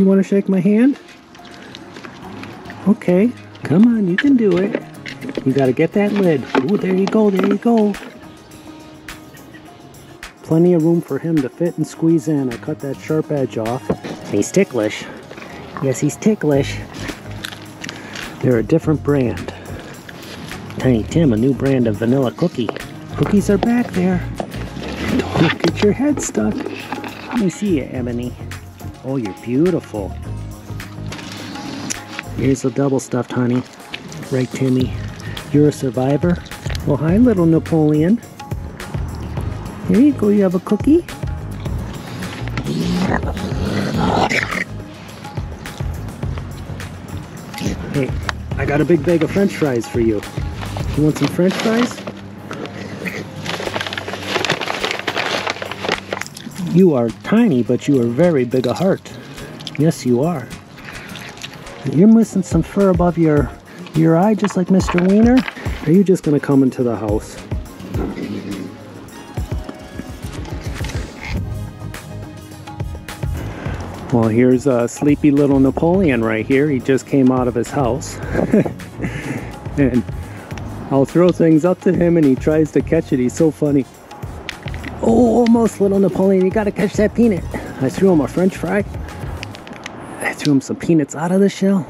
You want to shake my hand? Okay, come on, you can do it. You gotta get that lid. Ooh, there you go, there you go. Plenty of room for him to fit and squeeze in. I cut that sharp edge off. He's ticklish. Yes, he's ticklish. They're a different brand. Tiny Tim, a new brand of vanilla cookie. Cookies are back there. Don't get your head stuck. Let me see you, Ebony. Oh, you're beautiful. Here's the double stuffed honey. Right, Timmy? You're a survivor? Well, hi, Little Napoleon. Here you go, you have a cookie. Hey, I got a big bag of french fries for you. You want some french fries? You are tiny, but you are very big of heart. Yes, you are. You're missing some fur above your eye, just like Mr. Wiener. Are you just gonna come into the house? Well, here's a sleepy little Napoleon right here. He just came out of his house. And I'll throw things up to him and he tries to catch it. He's so funny. Oh, almost, Little Napoleon. You gotta catch that peanut. I threw him a french fry. I threw him some peanuts out of the shell.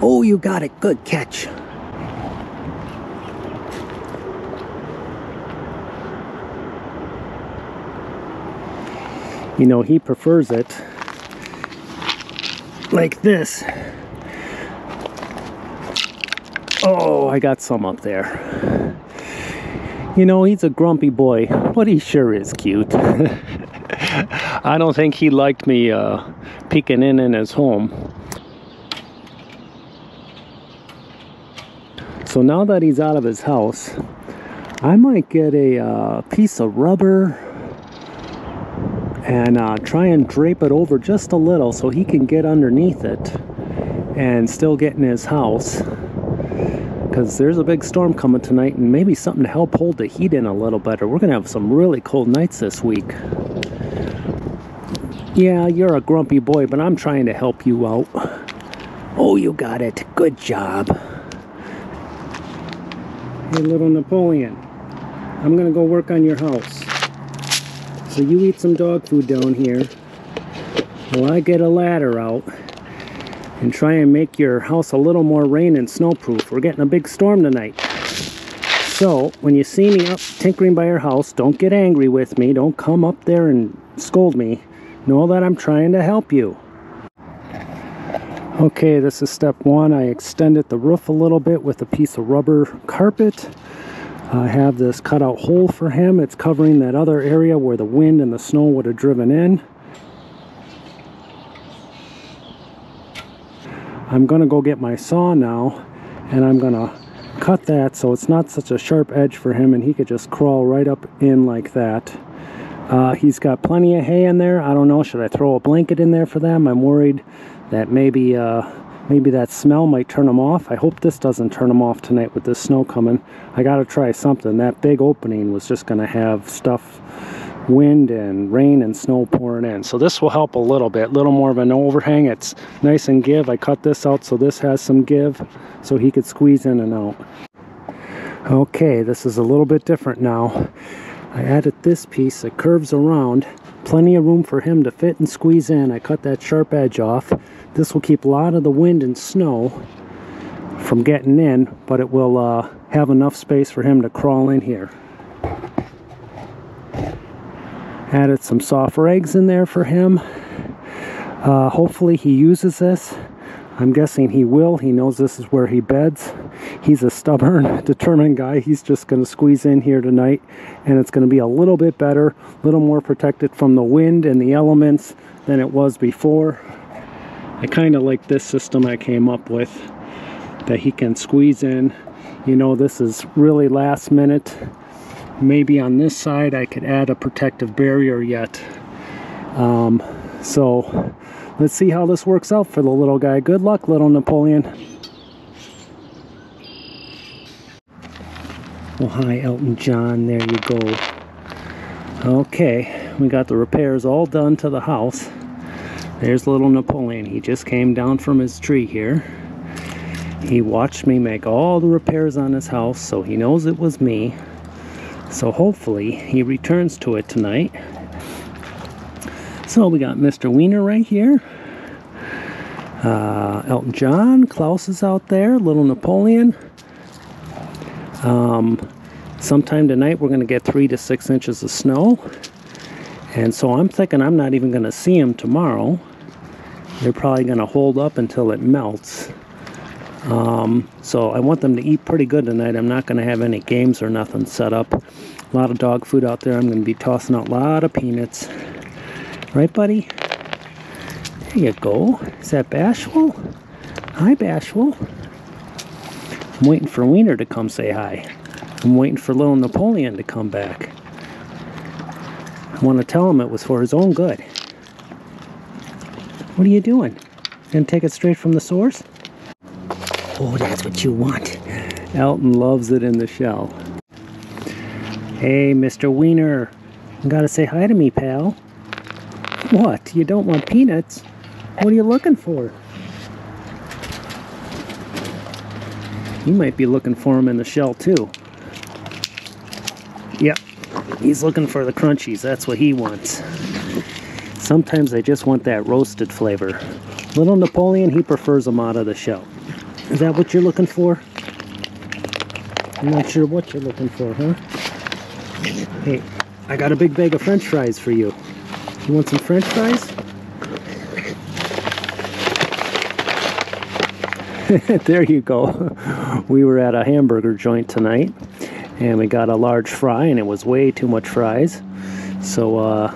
Oh, you got it. Good catch. You know, he prefers it like this. Oh, I got some up there. You know, he's a grumpy boy, but he sure is cute. I don't think he liked me peeking in his home. So now that he's out of his house, I might get a piece of rubber and try and drape it over just a little so he can get underneath it and still get in his house, because there's a big storm coming tonight, and maybe something to help hold the heat in a little better. We're gonna have some really cold nights this week. Yeah, you're a grumpy boy, but I'm trying to help you out. Oh, you got it. Good job. Hey, Little Napoleon, I'm gonna go work on your house. So you eat some dog food down here while I get a ladder out and try and make your house a little more rain and snowproof. We're getting a big storm tonight. So when you see me up tinkering by your house, don't get angry with me. Don't come up there and scold me. Know that I'm trying to help you. Okay, this is step one. I extended the roof a little bit with a piece of rubber carpet. I have this cutout hole for him. It's covering that other area where the wind and the snow would have driven in. I'm gonna go get my saw now, and I'm gonna cut that so it's not such a sharp edge for him and he could just crawl right up in like that. He's got plenty of hay in there. I don't know, should I throw a blanket in there for them? I'm worried that maybe that smell might turn them off. I hope this doesn't turn them off tonight with this snow coming. I gotta try something. That big opening was just gonna have stuff, wind and rain and snow pouring in. So this will help a little bit, a little more of an overhang. It's nice and give. I cut this out so this has some give so he could squeeze in and out. Okay, this is a little bit different now. I added this piece that curves around. Plenty of room for him to fit and squeeze in. I cut that sharp edge off. This will keep a lot of the wind and snow from getting in, but it will have enough space for him to crawl in here. Added some soft rags in there for him. Hopefully he uses this. I'm guessing he will. He knows this is where he beds. He's a stubborn, determined guy. He's just going to squeeze in here tonight, and it's going to be a little bit better, a little more protected from the wind and the elements than it was before. I kind of like this system I came up with, that he can squeeze in. You know, this is really last minute. Maybe on this side I could add a protective barrier yet. So let's see how this works out for the little guy. Good luck, Little Napoleon. Well, hi, Elton John. There you go. Okay, we got the repairs all done to the house. There's little Napoleon. He just came down from his tree here. He watched me make all the repairs on his house, so he knows it was me. So hopefully he returns to it tonight. So we got Mr. Wiener right here. Elton John, Klaus is out there, little Napoleon. Sometime tonight we're going to get 3 to 6 inches of snow. And so I'm thinking I'm not even going to see them tomorrow. They're probably going to hold up until it melts. So I want them to eat pretty good tonight. I'm not going to have any games or nothing set up. A lot of dog food out there. I'm going to be tossing out a lot of peanuts. Right, buddy? There you go. Is that Bashful? Hi, Bashful. I'm waiting for Wiener to come say hi. I'm waiting for little Napoleon to come back. I want to tell him it was for his own good. What are you doing? Gonna take it straight from the source? Oh, that's what you want. Elton loves it in the shell. Hey, Mr. Wiener. You gotta say hi to me, pal. What? You don't want peanuts? What are you looking for? You might be looking for him in the shell, too. Yep. He's looking for the crunchies. That's what he wants. Sometimes I just want that roasted flavor. Little Napoleon, he prefers them out of the shell. Is that what you're looking for? I'm not sure what you're looking for, huh? Hey, I got a big bag of french fries for you. You want some french fries? There you go. We were at a hamburger joint tonight. And we got a large fry, and it was way too much fries. So,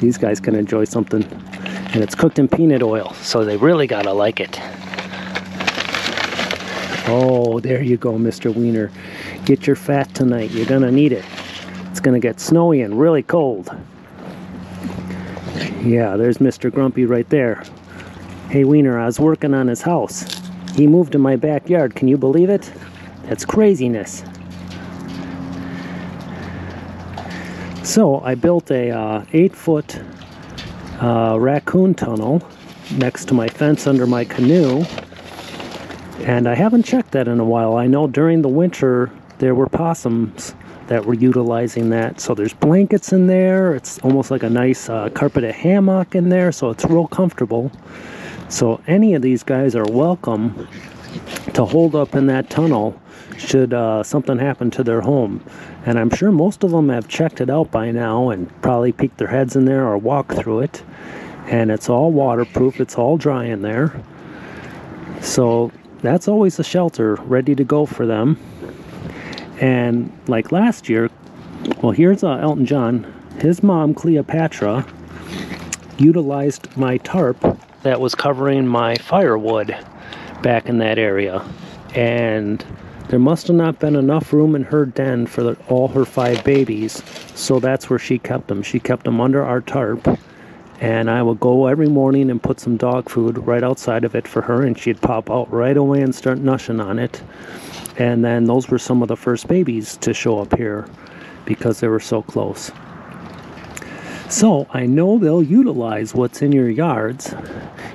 these guys can enjoy something. And it's cooked in peanut oil, so they really gotta like it. Oh, there you go, Mr. Wiener. Get your fat tonight. You're gonna need it. It's gonna get snowy and really cold. Yeah, there's Mr. Grumpy right there. Hey, Wiener, I was working on his house. He moved to my backyard. Can you believe it? That's craziness. So I built a 8-foot raccoon tunnel next to my fence under my canoe, and I haven't checked that in a while. I know during the winter there were possums that were utilizing that. So there's blankets in there. It's almost like a nice carpeted hammock in there, so it's real comfortable. So any of these guys are welcome to hold up in that tunnel should something happen to their home. And I'm sure most of them have checked it out by now and probably peeked their heads in there or walked through it. And it's all waterproof, it's all dry in there. So that's always a shelter ready to go for them. And like last year, well, here's Elton John. His mom, Cleopatra, utilized my tarp that was covering my firewood back in that area, and there must have not been enough room in her den for all her 5 babies, so that's where she kept them. She kept them under our tarp, and I would go every morning and put some dog food right outside of it for her, and she'd pop out right away and start nushing on it. And then those were some of the first babies to show up here because they were so close. So I know they'll utilize what's in your yards.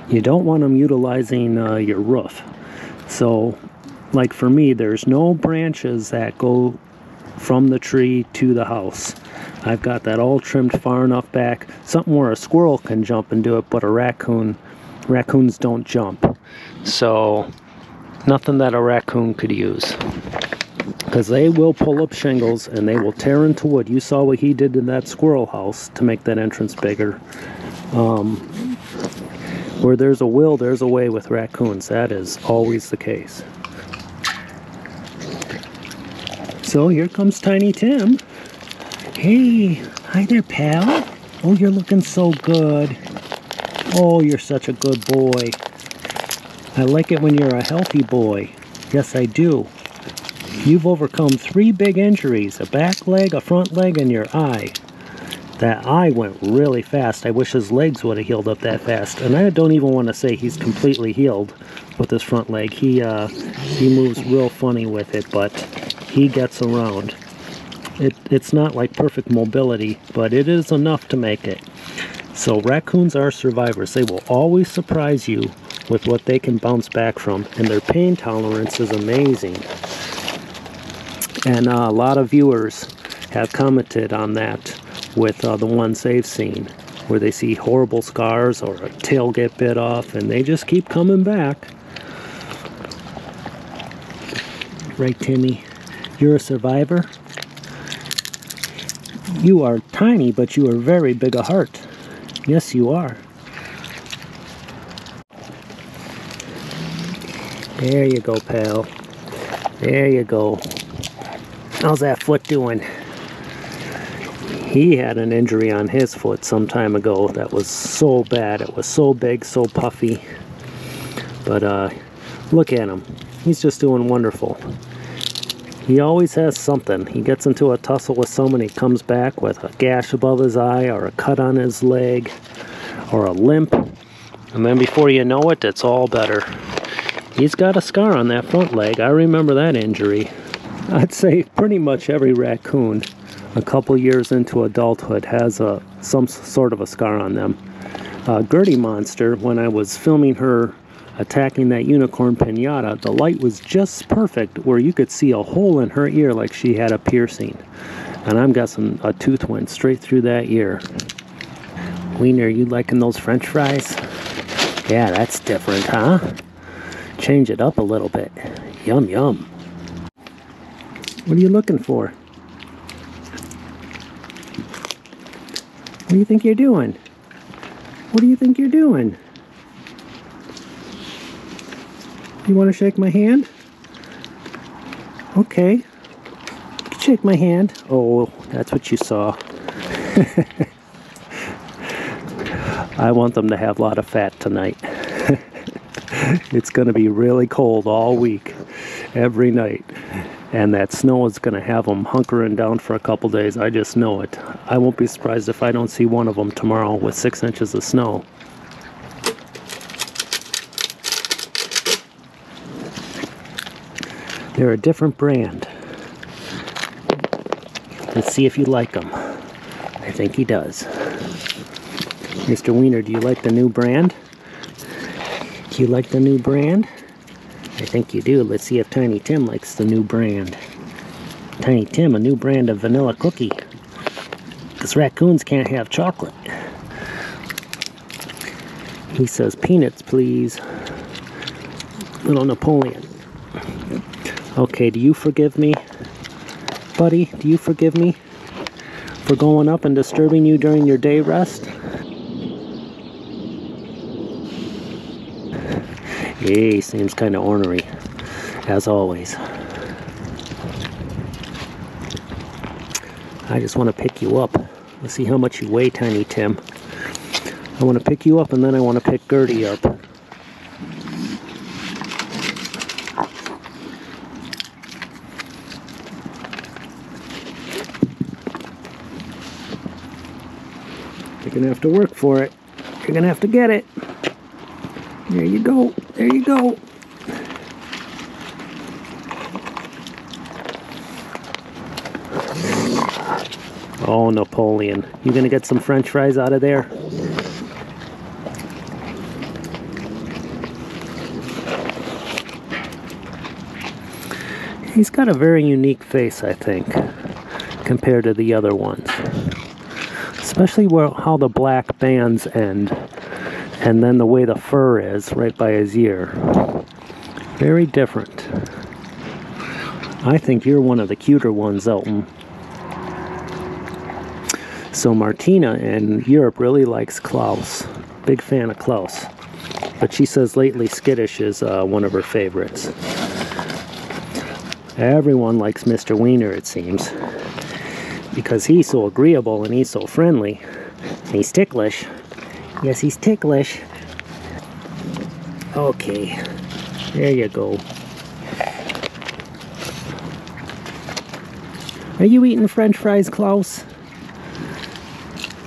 You don't want them utilizing your roof. So, like for me, there's no branches that go from the tree to the house. I've got that all trimmed far enough back. Something where a squirrel can jump and do it, but a raccoons don't jump. So, nothing that a raccoon could use. Because they will pull up shingles and they will tear into wood. You saw what he did to that squirrel house to make that entrance bigger. Where there's a will, there's a way with raccoons. That is always the case. So here comes Tiny Tim. Hey, hi there, pal. Oh, you're looking so good. Oh, you're such a good boy. I like it when you're a healthy boy. Yes, I do. You've overcome 3 big injuries, a back leg, a front leg, and your eye. That eye went really fast. I wish his legs would have healed up that fast. And I don't even want to say he's completely healed with his front leg. He moves real funny with it, but he gets around. It's not like perfect mobility, but it is enough to make it. So raccoons are survivors. They will always surprise you with what they can bounce back from, and their pain tolerance is amazing. And a lot of viewers have commented on that with the ones they've seen, where they see horrible scars or a tail get bit off, and they just keep coming back. Right, Timmy? You're a survivor? You are tiny, but you are very big of heart. Yes, you are. There you go, pal. There you go. How's that foot doing? He had an injury on his foot some time ago that was so bad. It was so big, so puffy. But look at him. He's just doing wonderful. He always has something. He gets into a tussle with someone. He comes back with a gash above his eye or a cut on his leg or a limp. And then before you know it, it's all better. He's got a scar on that front leg. I remember that injury. I'd say pretty much every raccoon a couple years into adulthood has some sort of a scar on them. Gertie Monster, when I was filming her attacking that unicorn pinata, the light was just perfect where you could see a hole in her ear like she had a piercing. And I've got a tooth went straight through that ear. Wiener, you liking those french fries? Yeah, that's different, huh? Change it up a little bit. Yum, yum. What are you looking for? What do you think you're doing? What do you think you're doing? You want to shake my hand? Okay. Shake my hand. Oh, that's what you saw. I want them to have a lot of fat tonight. It's going to be really cold all week, every night. And that snow is going to have them hunkering down for a couple days. I just know it. I won't be surprised if I don't see one of them tomorrow with 6 inches of snow. They're a different brand. Let's see if you like them. I think he does. Mr. Wiener, do you like the new brand? Do you like the new brand? I think you do. Let's see if Tiny Tim likes the new brand. Tiny Tim, a new brand of vanilla cookie. Because raccoons can't have chocolate. He says, peanuts, please. Little Napoleon. Okay, do you forgive me? Buddy, do you forgive me for going up and disturbing you during your day rest? Yay, seems kind of ornery, as always. I just want to pick you up. Let's see how much you weigh, Tiny Tim. I want to pick you up and then I want to pick Gertie up. You're going to have to work for it. You're going to have to get it. There you go. There you go. Oh, Napoleon. You going to get some french fries out of there? He's got a very unique face, I think, compared to the other ones. Especially how the black bands end. And then the way the fur is right by his ear. Very different. I think you're one of the cuter ones, Elton. So Martina in Europe really likes Klaus. Big fan of Klaus. But she says lately Skittish is one of her favorites. Everyone likes Mr. Wiener, it seems. Because he's so agreeable and he's so friendly. And he's ticklish. Yes, he's ticklish. Okay, there you go. Are you eating french fries, Klaus?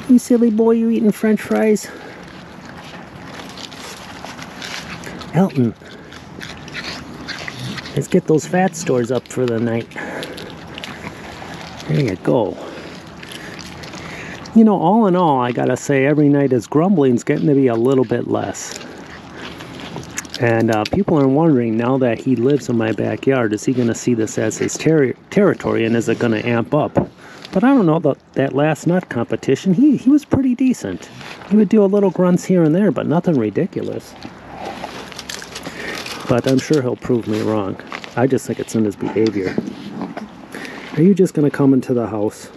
You silly boy, you eating french fries? Elton, let's get those fat stores up for the night. There you go. you know, all in all, I gotta say, every night his grumbling's getting to be a little bit less. And people are wondering, now that he lives in my backyard, is he going to see this as his territory, and is it going to amp up? But I don't know, that last nut competition, he was pretty decent. He would do a little grunts here and there, but nothing ridiculous. But I'm sure he'll prove me wrong. I just think it's in his behavior. Are you just going to come into the house?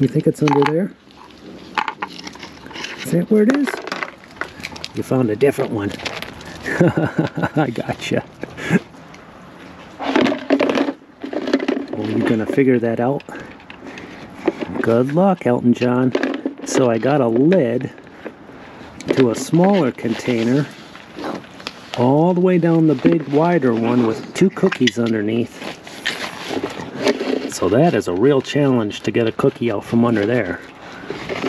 You think it's under there? Is that where it is? You found a different one. I gotcha. Well, you're gonna figure that out. Good luck, Elton John. So I got a lid to a smaller container all the way down the big wider one with 2 cookies underneath. So that is a real challenge to get a cookie out from under there.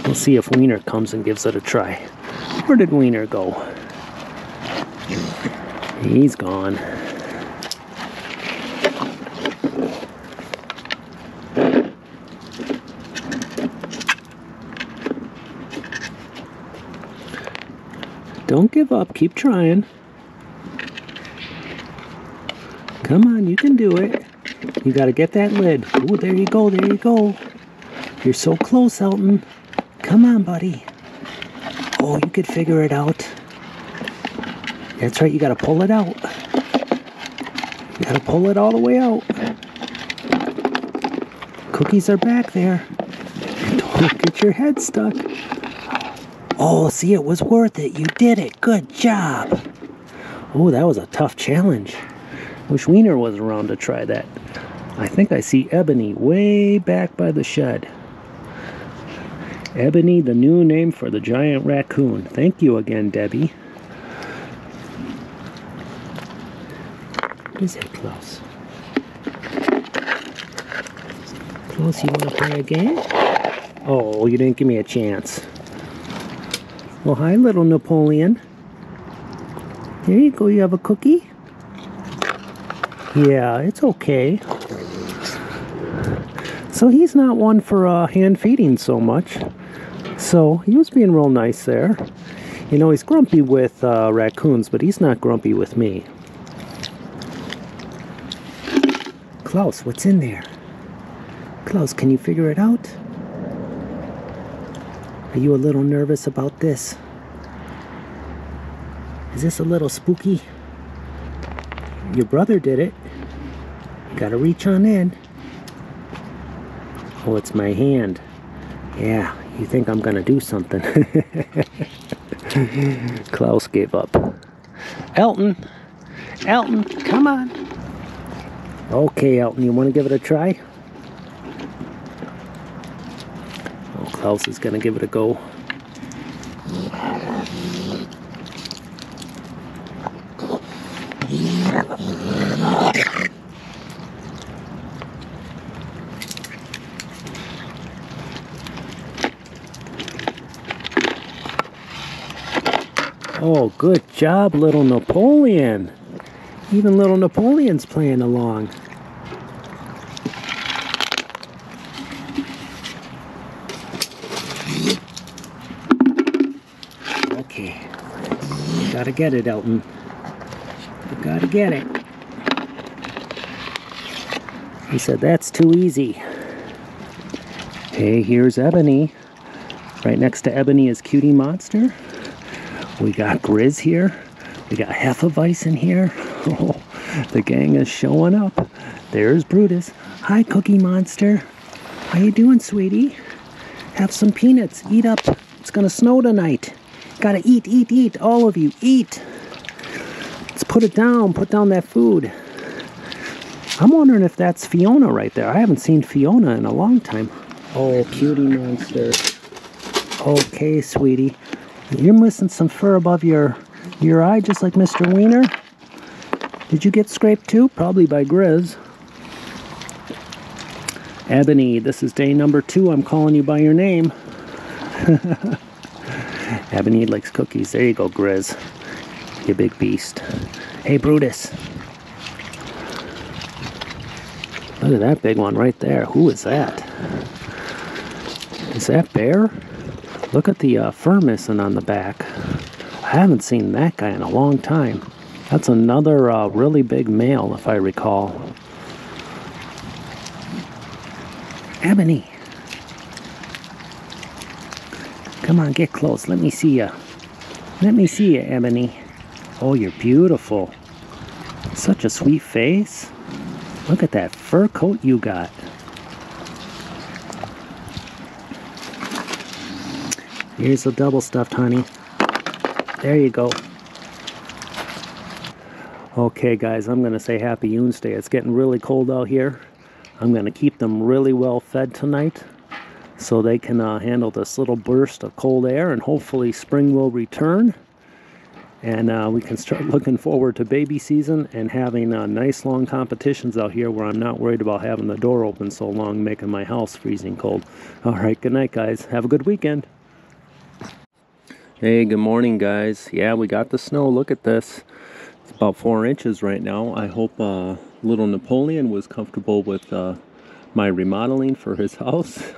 We'll see if Wiener comes and gives it a try. Where did Wiener go? He's gone. Don't give up. Keep trying. Come on, you can do it. You gotta get that lid. Ooh, there you go, there you go. You're so close, Elton. Come on, buddy. Oh, you could figure it out. That's right, you gotta pull it out. You gotta pull it all the way out. Cookies are back there. Don't get your head stuck. Oh, see, it was worth it. You did it. Good job. Oh, that was a tough challenge. Wish Wiener was around to try that. I think I see Ebony way back by the shed. Ebony, the new name for the giant raccoon. Thank you again, Debbie. What is that, Klaus? Klaus, you want to play a game? Oh, you didn't give me a chance. Well, hi, little Napoleon. There you go, you have a cookie? Yeah, it's okay. So he's not one for hand feeding so much. So he was being real nice there. You know, he's grumpy with raccoons, but he's not grumpy with me. Klaus, what's in there? Klaus, can you figure it out? Are you a little nervous about this? Is this a little spooky? Your brother did it. You gotta reach on in. Oh, it's my hand. Yeah, you think I'm gonna do something. Klaus gave up. Elton! Elton, come on! Okay, Elton, you wanna give it a try? Oh, Klaus is gonna give it a go. Oh, good job, little Napoleon. Even little Napoleon's playing along. Okay. You gotta get it, Elton. You gotta get it. He said, that's too easy. Hey, here's Ebony. Right next to Ebony is Cutie Monster. We got Grizz here. We got Hefeweiss in here. Oh, the gang is showing up. There's Brutus. Hi, Cookie Monster. How you doing, sweetie? Have some peanuts. Eat up. It's gonna snow tonight. Gotta eat, eat, eat. All of you, eat. Let's put it down. Put down that food. I'm wondering if that's Fiona right there. I haven't seen Fiona in a long time. Oh, Cutie Monster. Okay, sweetie. You're missing some fur above your eye, just like Mr. Wiener. Did you get scraped too? Probably by Grizz. Ebony, this is day number 2. I'm calling you by your name. Ebony likes cookies. There you go, Grizz. You big beast. Hey, Brutus. Look at that big one right there. Who is that? Is that bear? Look at the fur missing on the back. I haven't seen that guy in a long time. That's another really big male, if I recall. Ebony. Come on, get close. Let me see ya. Let me see ya, Ebony. Oh, you're beautiful. Such a sweet face. Look at that fur coat you got. Here's the double stuffed honey. There you go. Okay, guys, I'm going to say happy OONSDAY. It's getting really cold out here. I'm going to keep them really well fed tonight, so they can handle this little burst of cold air, and hopefully spring will return, and we can start looking forward to baby season and having nice long competitions out here where I'm not worried about having the door open so long, making my house freezing cold. Alright, good night, guys. Have a good weekend. Hey, good morning, guys. Yeah, we got the snow. Look at this. It's about 4 inches right now. I hope Little Napoleon was comfortable with my remodeling for his house.